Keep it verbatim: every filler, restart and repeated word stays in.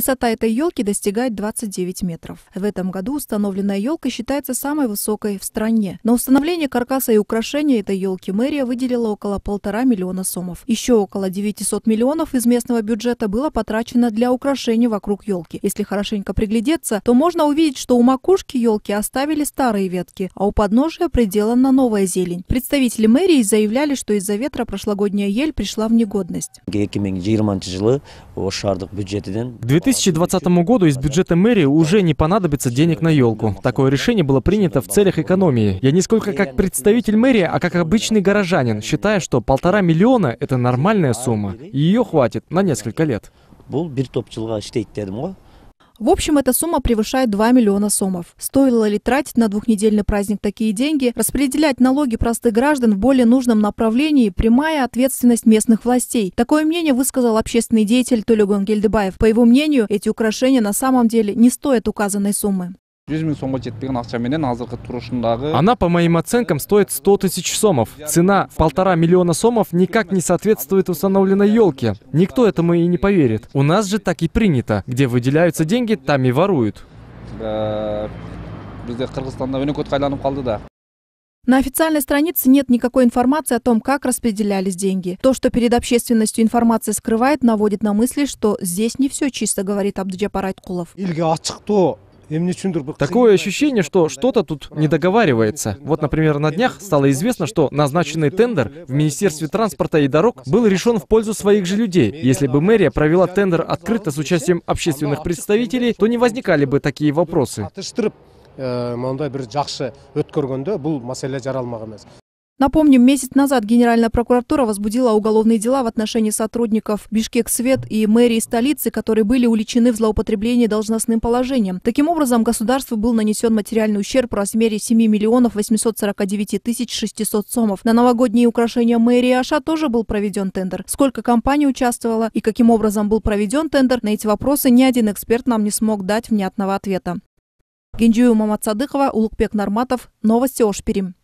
Высота этой елки достигает двадцать девять метров. В этом году установленная елка считается самой высокой в стране. На установление каркаса и украшения этой елки мэрия выделила около полтора миллиона сомов. Еще около девятисот миллионов из местного бюджета было потрачено для украшений вокруг елки. Если хорошенько приглядеться, то можно увидеть, что у макушки елки оставили старые ветки, а у подножия приделана новая зелень. Представители мэрии заявляли, что из-за ветра прошлогодняя ель пришла в негодность. К две тысячи двадцатому году из бюджета мэрии уже не понадобится денег на елку. Такое решение было принято в целях экономии. Я не сколько как представитель мэрии, а как обычный горожанин, считаю, что полтора миллиона – это нормальная сумма. Ее хватит на несколько лет. В общем, эта сумма превышает два миллиона сомов. Стоило ли тратить на двухнедельный праздник такие деньги, распределять налоги простых граждан в более нужном направлении – прямая ответственность местных властей? Такое мнение высказал общественный деятель Толигон Гельдебаев. По его мнению, эти украшения на самом деле не стоят указанной суммы. Она, по моим оценкам, стоит сто тысяч сомов. Цена в полтора миллиона сомов никак не соответствует установленной елке. Никто этому и не поверит. У нас же так и принято. Где выделяются деньги, там и воруют. На официальной странице нет никакой информации о том, как распределялись деньги. То, что перед общественностью информация скрывает, наводит на мысли, что здесь не все чисто, говорит Абдулджапар Айткулов. Такое ощущение, что что-то тут не договаривается. Вот, например, на днях стало известно, что назначенный тендер в Министерстве транспорта и дорог был решен в пользу своих же людей. Если бы мэрия провела тендер открыто с участием общественных представителей, то не возникали бы такие вопросы. Напомним, месяц назад Генеральная прокуратура возбудила уголовные дела в отношении сотрудников Бишкек-Свет и мэрии столицы, которые были уличены в злоупотреблении должностным положением. Таким образом, государству был нанесен материальный ущерб в размере семи миллионов восьмисот сорока девяти тысяч шестисот сомов. На новогодние украшения мэрии Аша тоже был проведен тендер. Сколько компаний участвовало и каким образом был проведен тендер, на эти вопросы ни один эксперт нам не смог дать внятного ответа. Гендюм Матсадыхова, Улукпек Норматов, новости Ошпирим.